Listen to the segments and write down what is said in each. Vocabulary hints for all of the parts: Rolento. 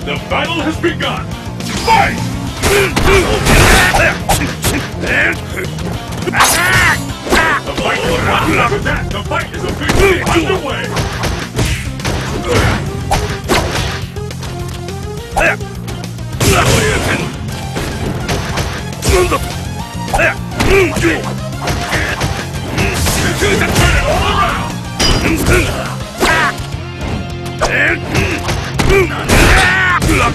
The battle has begun! Fight! And... The fight is not after that! The fight is officially underway!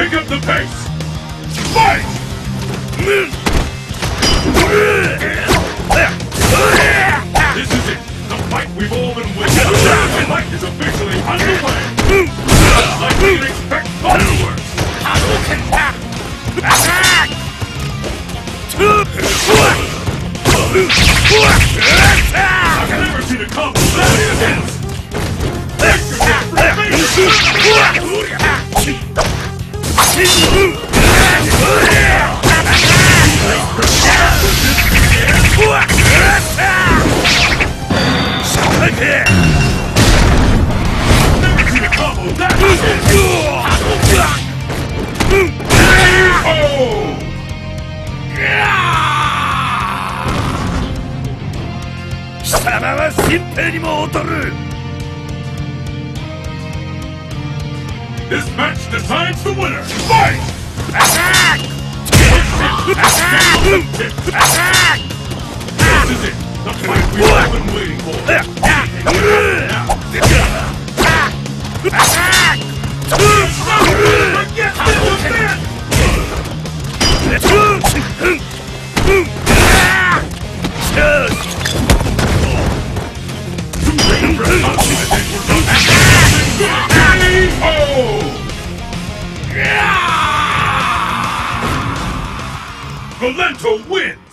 Pick up the pace! Fight! This is it! The fight we've all been waiting for! The fight is officially underway! Just like we expect fireworks! I've never seen a combo that intense! This match decides the winner! Fight! Attack! Attack! This is it! The fight we've all been waiting for! Attack! Forget this event! Rolento wins!